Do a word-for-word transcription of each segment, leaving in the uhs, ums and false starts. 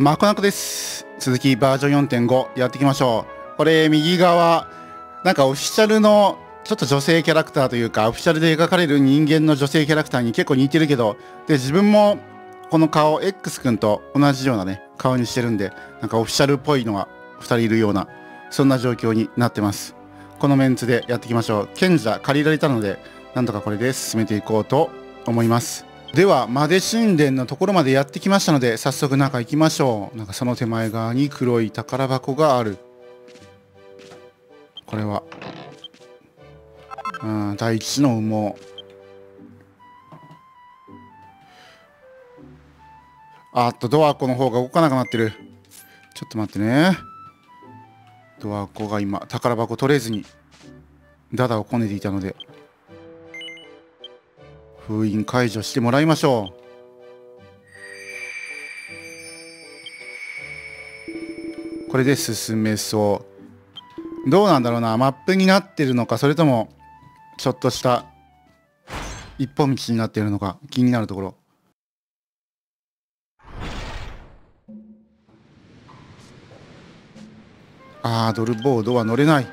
マコナコです。続きバージョン よんてんご やっていきましょう。これ右側、なんかオフィシャルのちょっと女性キャラクターというか、オフィシャルで描かれる人間の女性キャラクターに結構似てるけど、で、自分もこの顔 X 君と同じようなね、顔にしてるんで、なんかオフィシャルっぽいのがふたりいるような、そんな状況になってます。このメンツでやっていきましょう。賢者借りられたので、なんとかこれで進めていこうと思います。では、マデ神殿のところまでやってきましたので、早速中行きましょう。なんかその手前側に黒い宝箱がある。これは、うん、第一の羽毛。あっと、ドアコの方が動かなくなってる。ちょっと待ってね。ドアコが今、宝箱取れずに、ダダをこねていたので。封印解除してもらいましょう。これで進めそう。どうなんだろうな、マップになってるのか、それともちょっとした一本道になってるのか、気になるところ。あー、ドルボードは乗れない。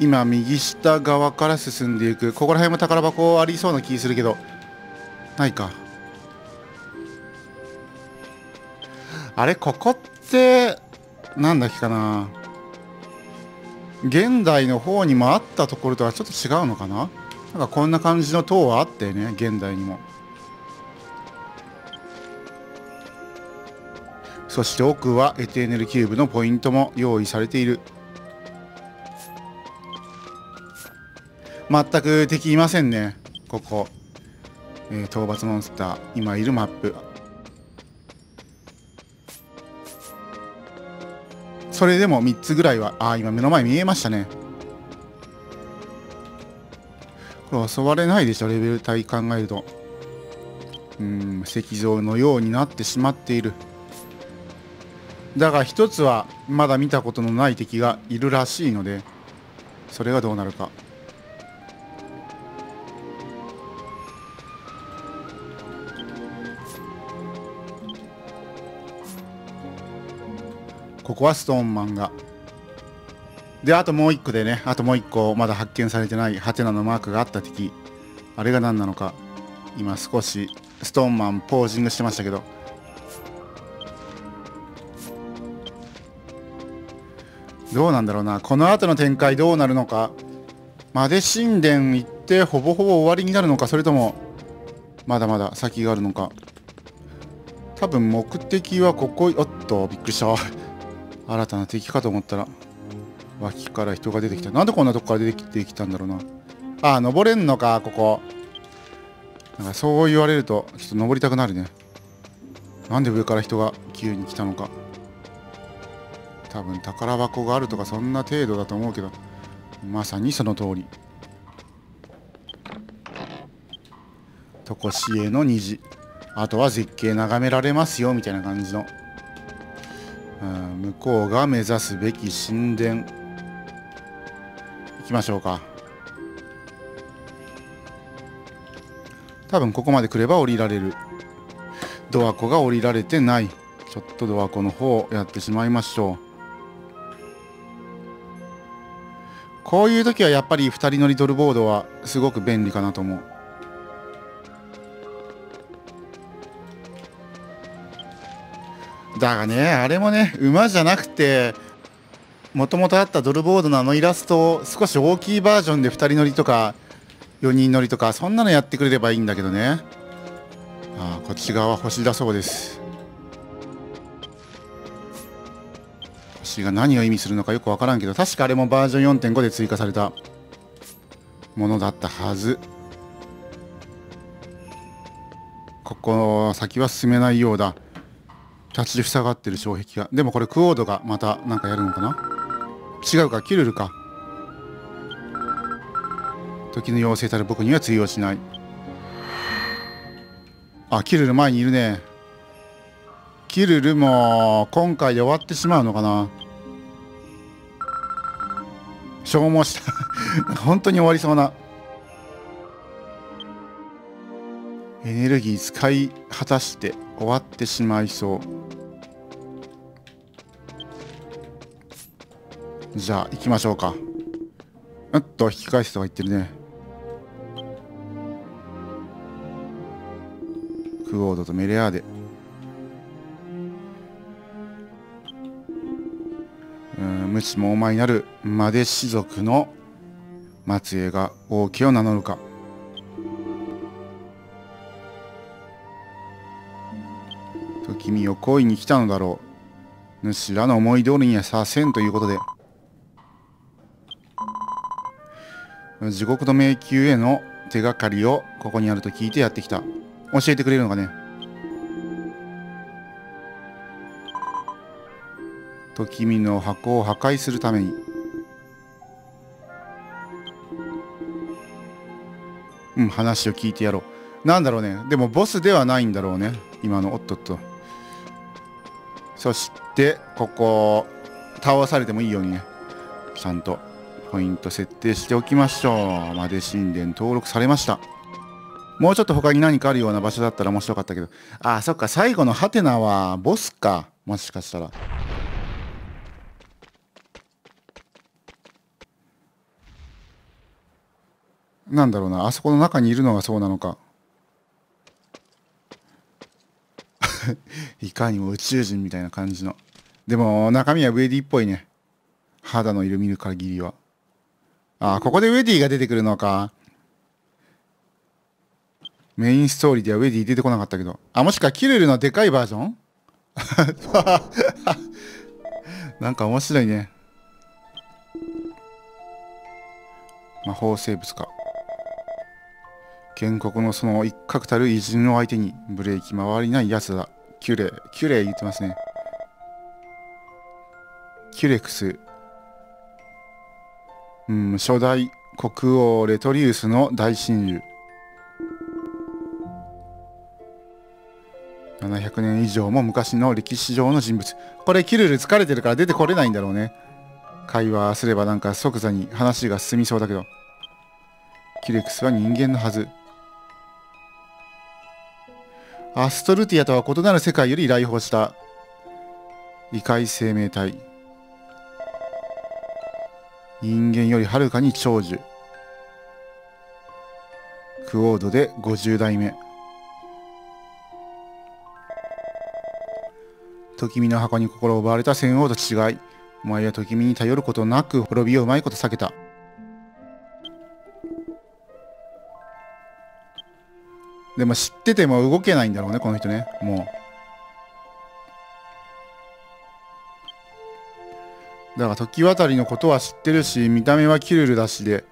今右下側から進んでいく。ここら辺も宝箱ありそうな気するけど、ないか。あれ、ここってなんだっけかな。現代の方にもあったところとはちょっと違うのかな。なんかこんな感じの塔はあったよね、現代にも。そして奥はエテーネルキューブのポイントも用意されている。全く敵いませんね、ここ。えー、討伐モンスター、今いるマップ。それでもみっつぐらいは、ああ、今目の前見えましたね。これ襲われないでしょ、レベル帯考えると。うん、石像のようになってしまっている。だが一つはまだ見たことのない敵がいるらしいので、それがどうなるか。ここはストーンマンが。で、あともう一個でね、あともう一個まだ発見されてないハテナのマークがあった敵。あれが何なのか。今少しストーンマンポージングしてましたけど。どうなんだろうな。この後の展開どうなるのか。マデ神殿行ってほぼほぼ終わりになるのか、それともまだまだ先があるのか。多分目的はここ。おっと、びっくりした。新たな敵かと思ったら、脇から人が出てきた。なんでこんなとこから出てきたんだろうな。ああ、登れんのか、ここ。なんかそう言われると、ちょっと登りたくなるね。なんで上から人が急に来たのか。多分宝箱があるとか、そんな程度だと思うけど、まさにその通り。とこしえの虹。あとは絶景眺められますよ、みたいな感じの。うん、向こうが目指すべき神殿、行きましょうか。多分ここまで来れば降りられる。ドアコが降りられてない。ちょっとドアコの方をやってしまいましょう。こういう時はやっぱりふたり乗りドルボードはすごく便利かなと思う。だがね、あれもね、馬じゃなくて、もともとあったドルボードのあのイラストを少し大きいバージョンでふたり乗りとかよにん乗りとか、そんなのやってくれればいいんだけどね。ああ、こっち側は星だそうです。星が何を意味するのかよく分からんけど、確かあれもバージョン よんてんご で追加されたものだったはず。ここ先は進めないようだ。立ち塞がってる障壁が。でもこれクオードがまたなんかやるのかな。違うか、キュルルか。時の妖精たる僕には通用しない。あ、キュルル前にいるね。キュルルも今回で終わってしまうのかな。消耗した本当に終わりそうな。エネルギー使い果たして終わってしまいそう。じゃあ行きましょうか。おっと引き返すとか言ってるね。クオードとメレアーデ、うん、無知もお前なるマデ氏族の末裔が王家を名乗るか。と君を恋に来たのだろう。主らの思い通りにはさせんということで、地獄の迷宮への手がかりをここにあると聞いてやってきた。教えてくれるのかね。と君の箱を破壊するために、うん、話を聞いてやろう。なんだろうね、でもボスではないんだろうね今の。おっとっと、そしてここ倒されてもいいようにね、ちゃんとポイント設定しておきましょう。マデ神殿登録されました。もうちょっと他に何かあるような場所だったら面白かったけど。ああ、そっか、最後のハテナはボスか、もしかしたら。なんだろうな、あそこの中にいるのがそうなのか。いかにも宇宙人みたいな感じの。でも中身はウェディっぽいね、肌の色見る限りは。ああ、ここでウェディが出てくるのか。メインストーリーではウェディ出てこなかったけど。あ、もしかキルルのでかいバージョン。なんか面白いね。魔法生物か。建国のその一角たる偉人を相手にブレーキ回りないやつだ。キュレ、キュレ言ってますね。キュレクス。うん、初代国王レトリウスの大親友。ななひゃくねん以上も昔の歴史上の人物。これキルル疲れてるから出てこれないんだろうね。会話すればなんか即座に話が進みそうだけど。キレクスは人間のはず。アストルティアとは異なる世界より来訪した異界生命体。人間よりはるかに長寿。クオードでごじゅうだいめ。時見の箱に心を奪われた仙王と違い、お前は時見に頼ることなく滅びをうまいこと避けた。でも知ってても動けないんだろうねこの人ね、もう。だから時渡りのことは知ってるし、見た目はキルルだしで、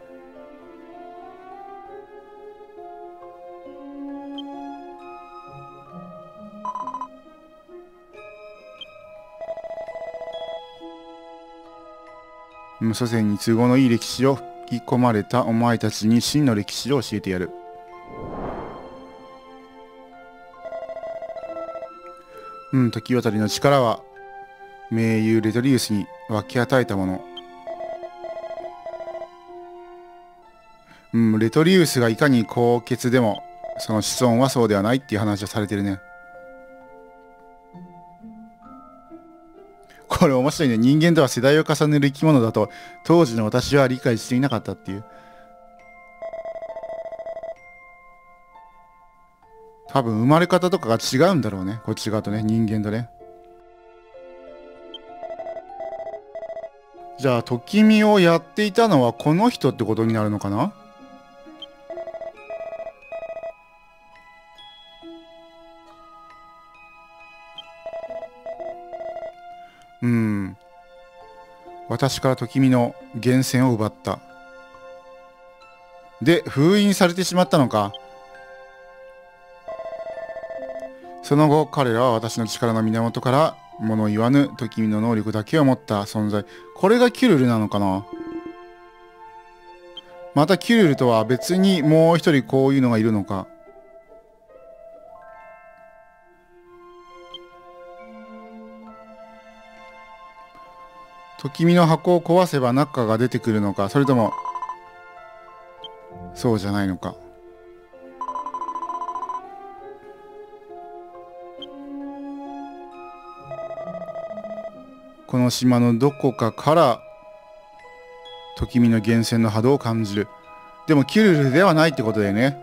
祖先に都合のいい歴史を吹き込まれたお前たちに真の歴史を教えてやる。うん、時渡りの力は盟友レトリウスに分け与えたもの。うん、レトリウスがいかに高潔でもその子孫はそうではないっていう話をされてるね。これ面白いね。人間とは世代を重ねる生き物だと当時の私は理解していなかったっていう。多分生まれ方とかが違うんだろうね、こっち側とね、人間とね。じゃあ時見をやっていたのはこの人ってことになるのかな。うん、私から時見の源泉を奪ったで封印されてしまったのか。その後彼らは私の力の源から物言わぬ時見の能力だけを持った存在。これがキュルルなのかな。またキュルルとは別にもう一人こういうのがいるのか。時見の箱を壊せば中が出てくるのか、それともそうじゃないのか。この島のどこかから時見の源泉の波動を感じる。でもキュルルではないってことだよね。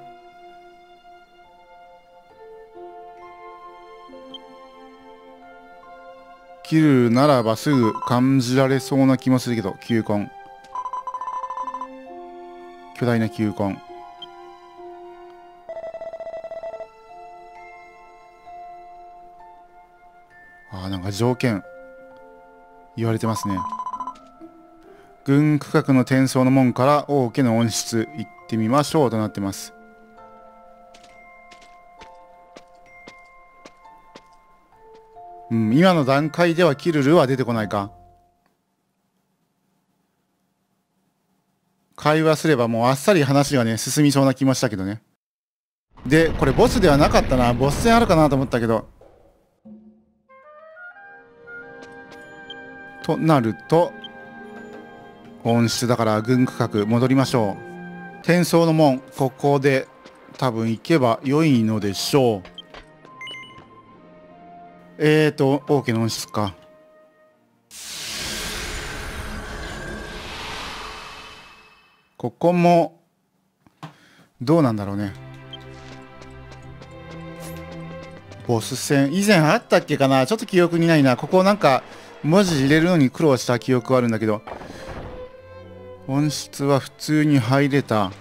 キュルルならばすぐ感じられそうな気もするけど。球根、巨大な球根。ああ、なんか条件言われてますね。軍区画の転送の門から王家の温室行ってみましょうとなってます。うん、今の段階ではキルルは出てこないか。会話すればもうあっさり話がね進みそうな気もしたけどね。でこれボスではなかったな。ボス戦あるかなと思ったけど。となると温室だから軍区画戻りましょう。転送の門、ここで多分行けば良いのでしょう。えーと王家の温室か。ここもどうなんだろうね。ボス戦以前あったっけかな。ちょっと記憶にないな。ここなんか文字入れるのに苦労した記憶はあるんだけど。温室は普通に入れた。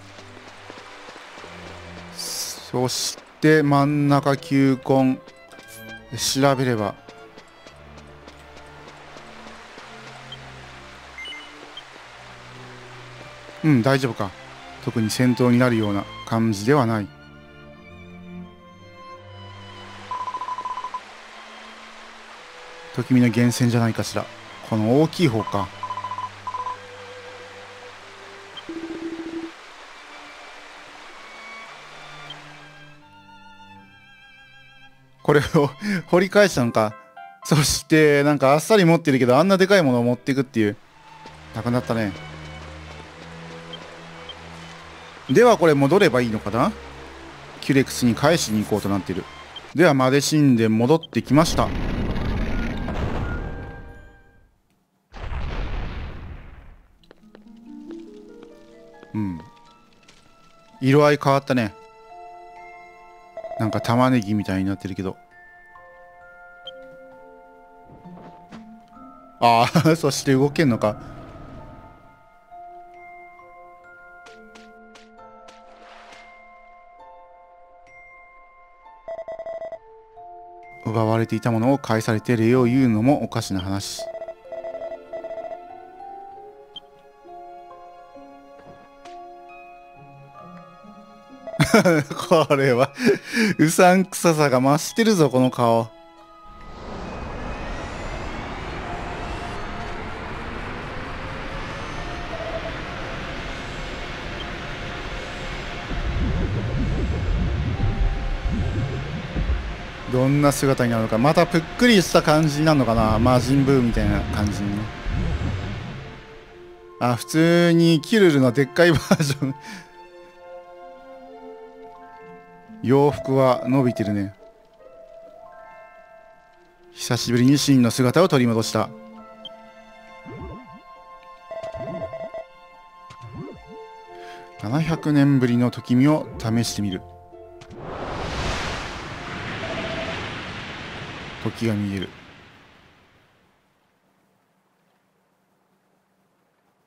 そして真ん中球根調べればうん大丈夫か。特に戦闘になるような感じではない。時見の源泉じゃないかしら。この大きい方か。これを掘り返したのか。そしてなんかあっさり持ってるけどあんなでかいものを持っていくっていう。なくなったね。ではこれ戻ればいいのかな。キュレクスに返しに行こうとなっている。ではマデシンで戻ってきました。うん色合い変わったね。なんか玉ねぎみたいになってるけど。ああそして動けんのか。奪われていたものを返されて礼を言うのもおかしな話。これはうさんくささが増してるぞこの顔。どんな姿になるのか。またぷっくりした感じになるのかな。魔人ブーみたいな感じにね。あ普通にキルルのでっかいバージョン。洋服は伸びてるね。久しぶりにシンの姿を取り戻した。ななひゃくねんぶりの時見を試してみる。時が見える。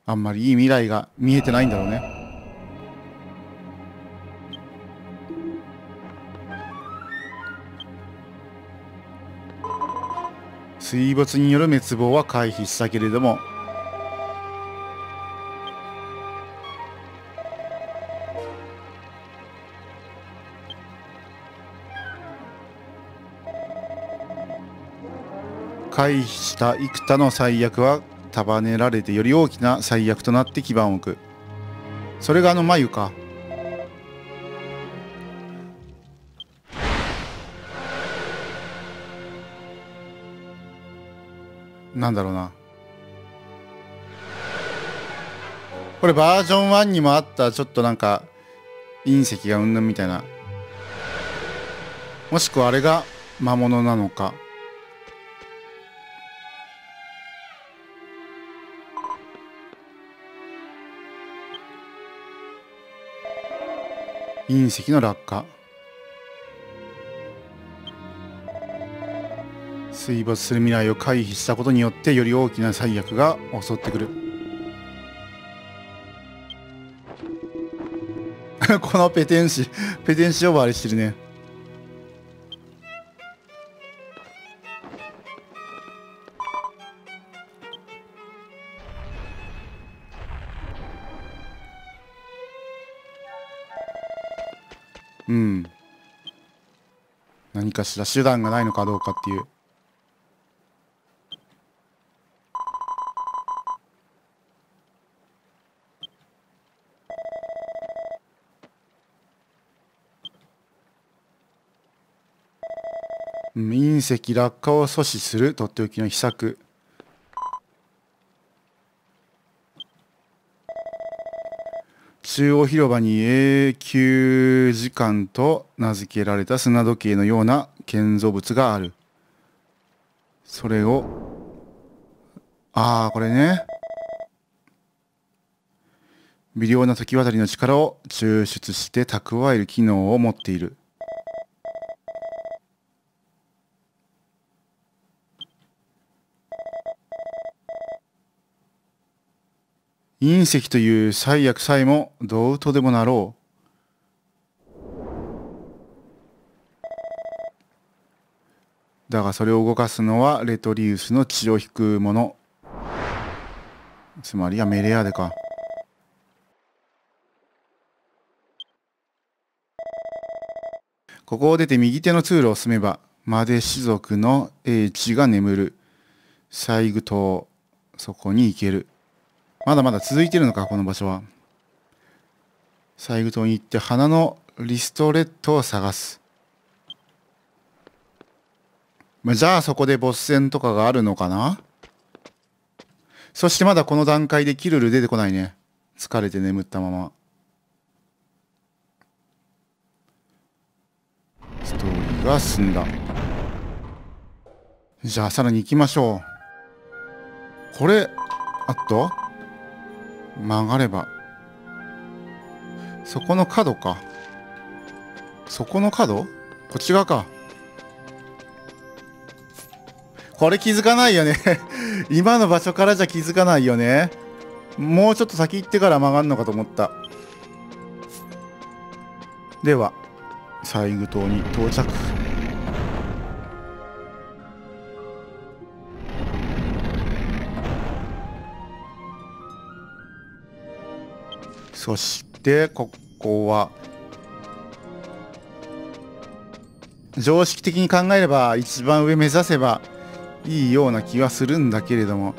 あんまりいい未来が見えてないんだろうね。水没による滅亡は回避したけれども回避した幾多の災厄は束ねられてより大きな災厄となって基盤を置く。それがあの繭か。なんだろうな。これバージョンワンにもあったちょっとなんか隕石がうんぬんみたいな。もしくはあれが魔物なのか。隕石の落下、水没する未来を回避したことによってより大きな災厄が襲ってくる。このペテン師ペテン師呼ばわりしてるね。うん。何かしら手段がないのかどうかっていう。うん、隕石落下を阻止するとっておきの秘策。中央広場に永久時間と名付けられた砂時計のような建造物がある。それを、ああ、これね。微量な時渡りの力を抽出して蓄える機能を持っている。隕石という災厄さえもどうとでもなろう。だがそれを動かすのはレトリウスの血を引くもの。つまりはメレアーデか。ここを出て右手の通路を進めばマデ氏族の英知が眠る西具島、そこに行ける。まだまだ続いてるのか、この場所は。西具島に行って花のリストレットを探す。じゃあそこでボス戦とかがあるのかな。そしてまだこの段階でキルル出てこないね。疲れて眠ったまま。ストーリーが進んだ。じゃあさらに行きましょう。これ、あっと曲がればそこの角か。そこの角、こっち側か。これ気づかないよね。今の場所からじゃ気づかないよね。もうちょっと先行ってから曲がるのかと思った。では西具島に到着。そしてここは常識的に考えれば一番上目指せばいいような気はするんだけれども、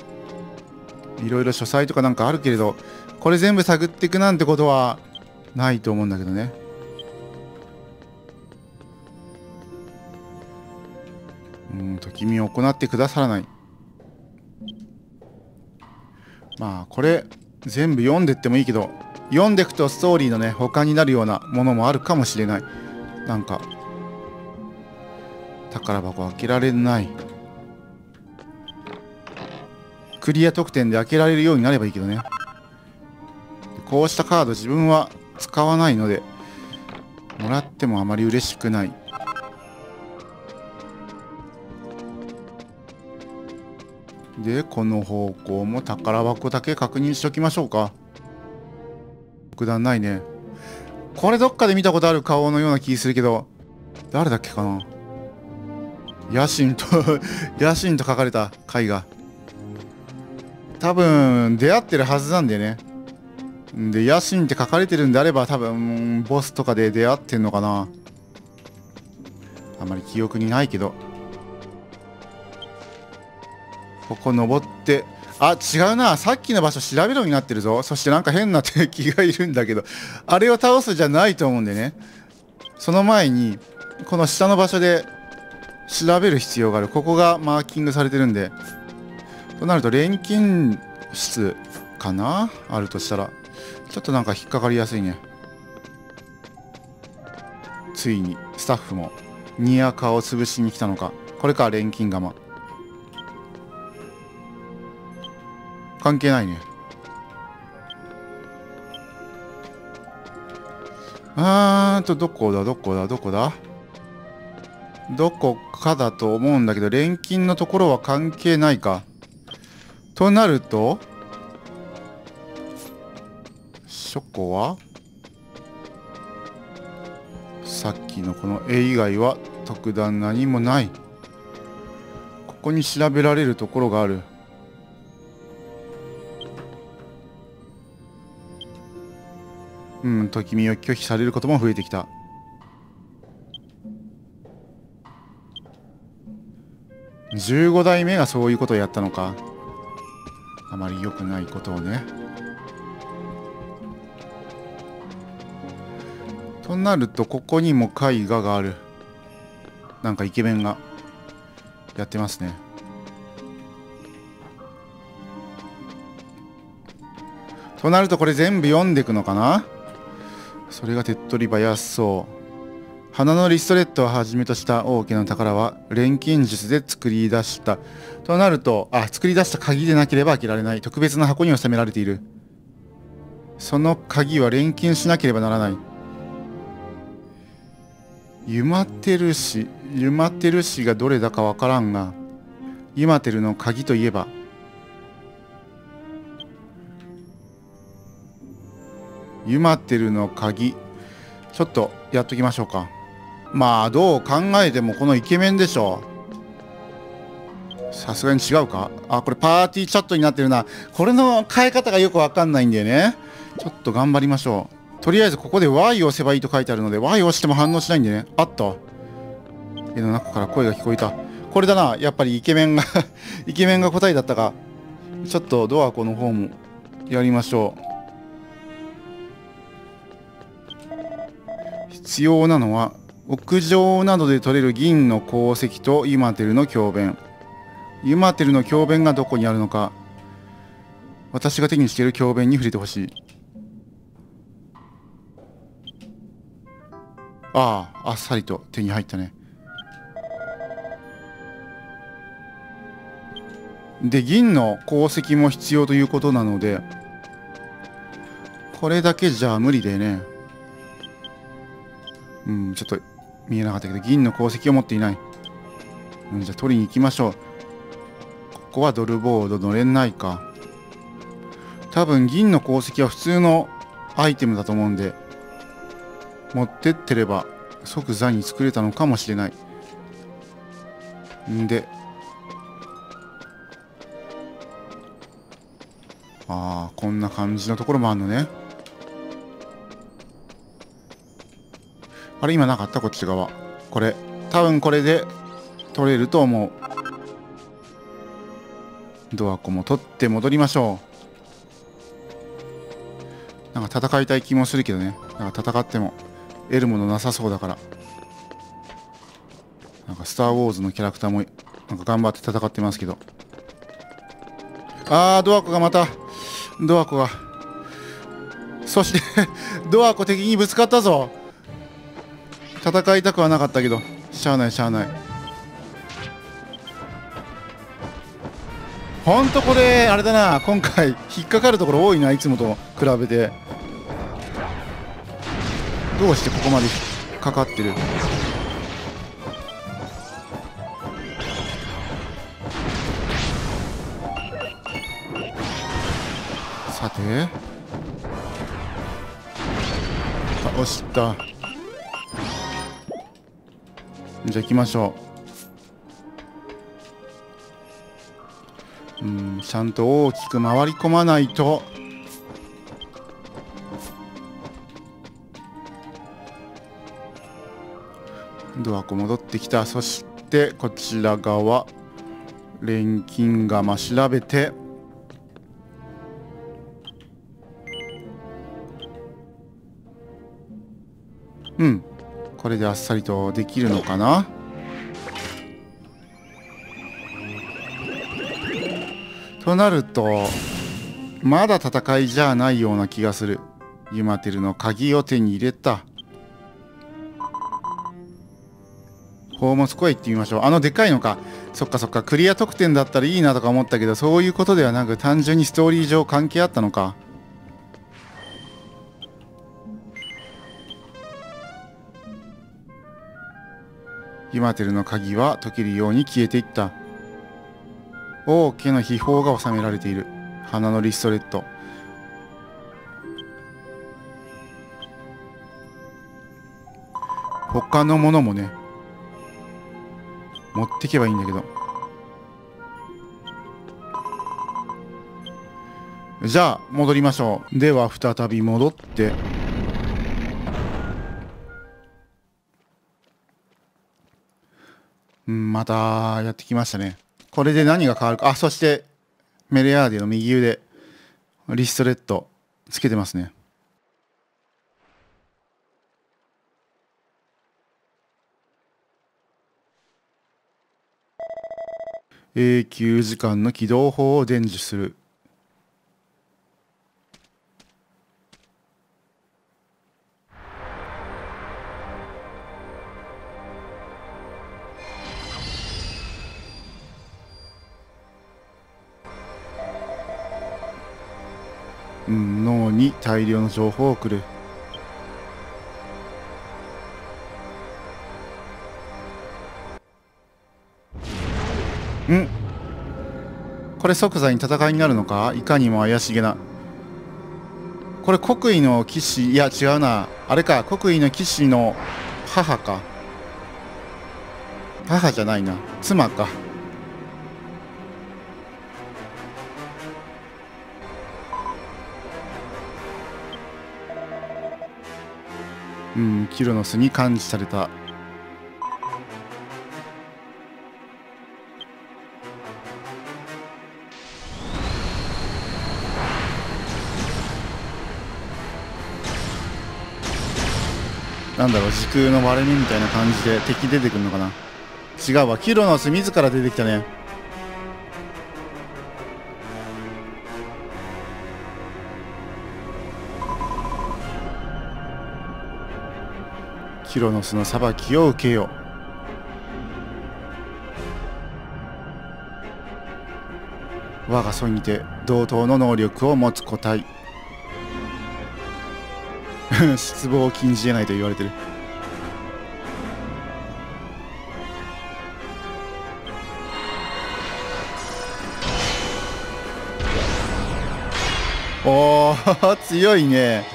いろいろ書斎とかなんかあるけれど、これ全部探っていくなんてことはないと思うんだけどね。うんと君を行ってくださらない。まあこれ全部読んでってもいいけど、読んでいくとストーリーのね他になるようなものもあるかもしれない。なんか宝箱開けられない、クリア特典で開けられるようになればいいけどね。こうしたカード自分は使わないのでもらってもあまり嬉しくない。でこの方向も宝箱だけ確認しときましょうか。特段ないね。これどっかで見たことある顔のような気するけど、誰だっけかな。野心と野心と書かれた絵画。多分出会ってるはずなんだよね。で野心って書かれてるんであれば多分ボスとかで出会ってんのかな。あんまり記憶にないけど。ここ登って、あ、違うな。さっきの場所調べろになってるぞ。そしてなんか変な敵がいるんだけど、あれを倒すじゃないと思うんでね。その前に、この下の場所で調べる必要がある。ここがマーキングされてるんで。となると、錬金室かな？あるとしたら。ちょっとなんか引っかかりやすいね。ついに、スタッフも、ニアカを潰しに来たのか。これか、錬金釜。関係ないね。あーんと、どこだどこだどこだどこかだと思うんだけど、錬金のところは関係ないか。となると、ショコはさっきのこの絵以外は特段何もない。ここに調べられるところがある。うん、ときみを拒否されることも増えてきた。じゅうご代目がそういうことをやったのか。あまり良くないことをね。となると、ここにも絵画がある。なんかイケメンがやってますね。となると、これ全部読んでいくのかな。それが手っ取り早そう。花のリストレットをはじめとした王家の宝は錬金術で作り出した。となると、あ、作り出した鍵でなければ開けられない。特別な箱に収められている。その鍵は錬金しなければならない。ユマテル氏、ユマテル氏がどれだかわからんが、ユマテルの鍵といえば、ユマテルの鍵、ちょっとやっときましょうか。まあどう考えてもこのイケメンでしょ。さすがに違うか。あ、これパーティーチャットになってるな。これの変え方がよくわかんないんだよね。ちょっと頑張りましょう。とりあえずここで ワイ を押せばいいと書いてあるので ワイ を押しても反応しないんでね。あった、絵の中から声が聞こえた。これだな、やっぱりイケメンがイケメンが答えだったか。ちょっとドアコの方もやりましょう。必要なのは屋上などで取れる銀の鉱石とユマテルの教鞭。ユマテルの教鞭がどこにあるのか、私が手にしている教鞭に触れてほしい。ああ、あっさりと手に入ったね。で、銀の鉱石も必要ということなので、これだけじゃ無理でね。うん、ちょっと見えなかったけど、銀の鉱石を持っていない。うん、じゃあ取りに行きましょう。ここはドルボード乗れないか。多分銀の鉱石は普通のアイテムだと思うんで、持ってってれば即座に作れたのかもしれない。んで、ああ、こんな感じのところもあるのね。あれ、今なかった、こっち側。これ多分これで取れると思う。ドアコも取って戻りましょう。なんか戦いたい気もするけどね。なんか戦っても得るものなさそうだから。なんかスター・ウォーズのキャラクターもなんか頑張って戦ってますけど。あー、ドアコがまた、ドアコが、そしてドアコ敵にぶつかったぞ。戦いたくはなかったけど、しゃあないしゃあない。ほんとこれあれだな、今回引っかかるところ多いな、いつもと比べて。どうしてここまで引っかかってる。さて、倒した。じゃあ行きましょう。うん、ちゃんと大きく回り込まないと。ドアコ戻ってきた。そしてこちら側、錬金釜調べて、うん、これであっさりとできるのかな。となると、まだ戦いじゃないような気がする。ユマテルの鍵を手に入れた。宝物庫へ行ってみましょう。あのでかいのか。そっかそっか、クリア得点だったらいいなとか思ったけど、そういうことではなく単純にストーリー上関係あったのか。イマテルの鍵は解けるように消えていった。王家の秘宝が収められている。花のリストレット。他のものもね、持ってけばいいんだけど。じゃあ戻りましょう。では再び戻って、うんまたやってきましたね。これで何が変わるか。あ、そしてメレアーデの右腕リストレットつけてますね。永久時間の起動法を伝授する。うん、脳に大量の情報を送る。んこれ即座に戦いになるのか。いかにも怪しげな。これ国威の騎士、いや違うな、あれか、国威の騎士の母か、母じゃないな、妻か。うん、キロノスに感知された。なんだろう、時空の割れ目みたいな感じで敵出てくるのかな。違うわ、キロノス自ら出てきたね。キロノスの裁きを受けよう。我が祖にて同等の能力を持つ個体。失望を禁じ得ないと言われてる。おお強いね。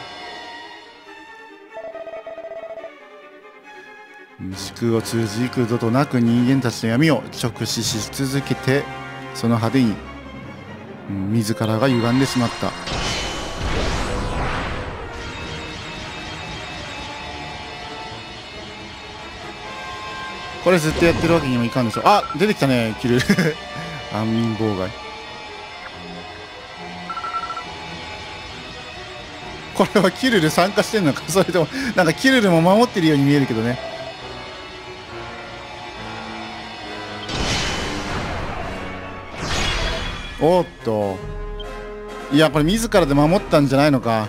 時空を通じ幾度となく人間たちの闇を直視し続けて、その派手に自らが歪んでしまった。これずっとやってるわけにもいかんでしょ。あ、出てきたね、キルル。安眠妨害。これはキルル参加してんのか、それともなんかキルルも守ってるように見えるけどね。おっと、いやこれ自らで守ったんじゃないのか。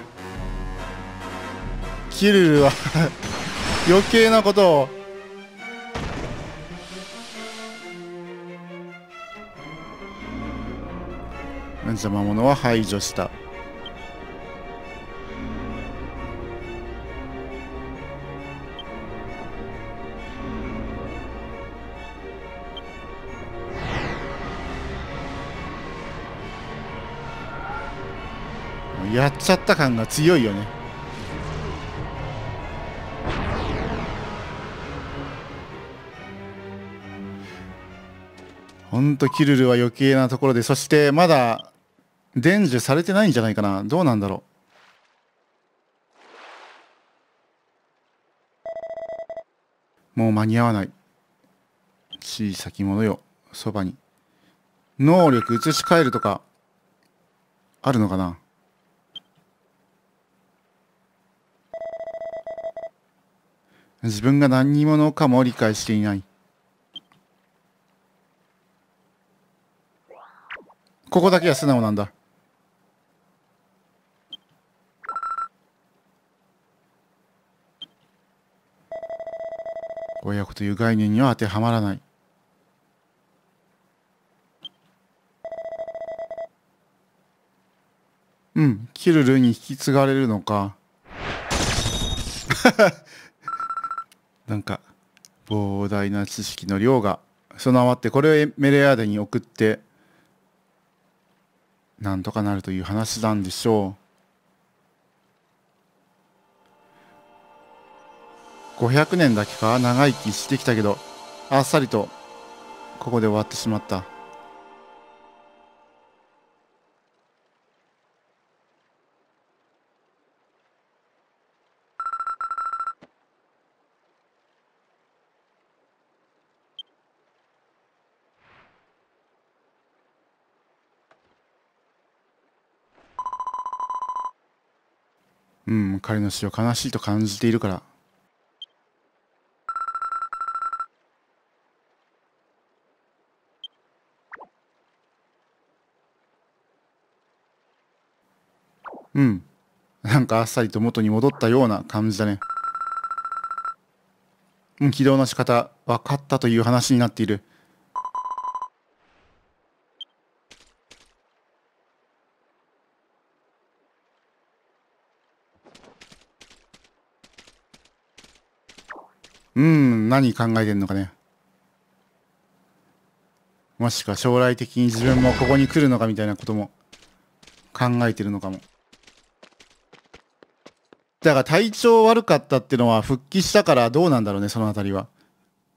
キルルは余計なことを。邪魔者は排除した。やっちゃった感が強いよね。ほんとキルルは余計なところで、そしてまだ伝授されてないんじゃないかな。どうなんだろう。もう間に合わない。小さきものよ、そばに。能力移し替えるとかあるのかな。自分が何者かも理解していない。ここだけは素直なんだ。親子という概念には当てはまらない。うん、キルルに引き継がれるのか。なんか膨大な知識の量が備わって、これをメレアーデに送ってなんとかなるという話なんでしょう。ごひゃくねんだけか長生きしてきたけど、あっさりとここで終わってしまった。うん、彼の死を悲しいと感じているから。うん、なんかあっさりと元に戻ったような感じだね。うん、起動の仕方分かったという話になっている。うん、何考えてんのかね。もしくは将来的に自分もここに来るのかみたいなことも考えてるのかも。だから体調悪かったってのは復帰したからどうなんだろうね、そのあたりは。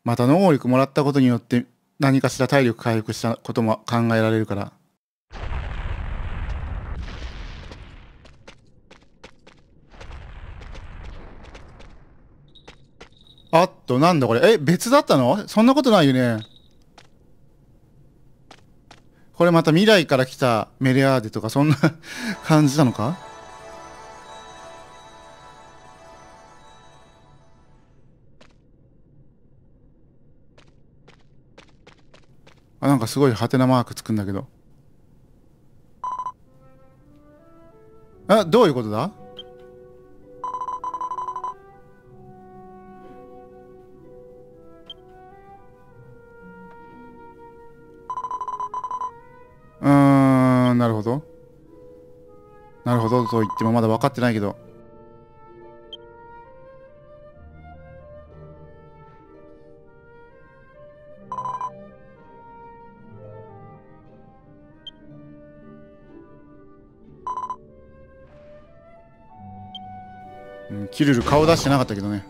また能力もらったことによって何かしら体力回復したことも考えられるから。あっと、なんだこれ。え、別だったの？そんなことないよね。これまた未来から来たメレアーデとかそんな感じなのか？あ、なんかすごいハテナマークつくんだけど。あ、どういうことだ？なるほど。なるほどと言ってもまだ分かってないけど。うん、キルル顔出してなかったけどね。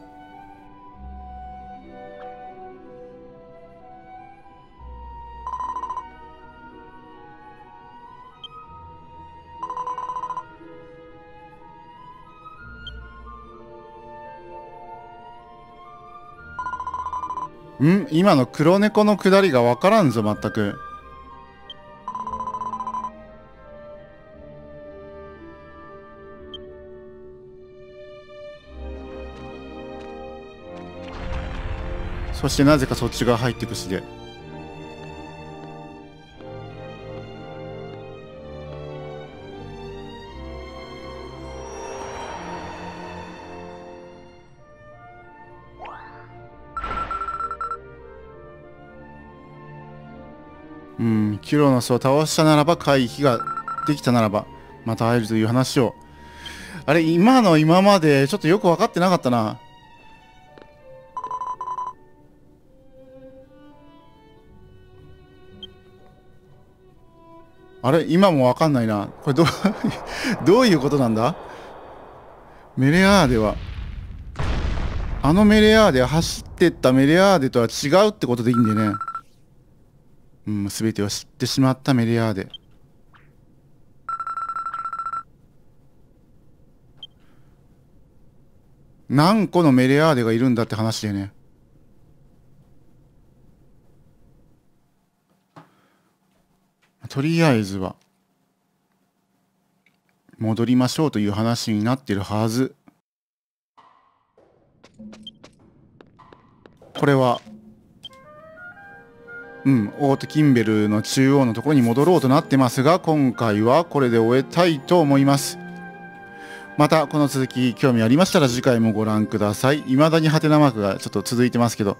ん、今の黒猫のくだりが分からんぞ全く。そしてなぜかそっち側入ってくしで。うん、キュロノスを倒したならば回避ができたならばまた会えるという話を。あれ、今の今までちょっとよく分かってなかったな。あれ、今も分かんないなこれ。どうどういうことなんだ。メレアーデはあのメレアーデ走ってったメレアーデとは違うってことでいいんだよね。うん、全てを知ってしまったメレアーデ。何個のメレアーデがいるんだって話でね。とりあえずは戻りましょうという話になってるはず。これはうん、オートキンベルの中央のところに戻ろうとなってますが、今回はこれで終えたいと思います。またこの続き興味ありましたら次回もご覧ください。未だにハテナマークがちょっと続いてますけど、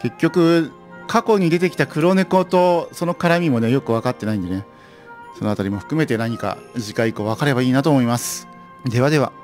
結局過去に出てきた黒猫とその絡みもねよく分かってないんでね、その辺りも含めて何か次回以降分かればいいなと思います。ではでは。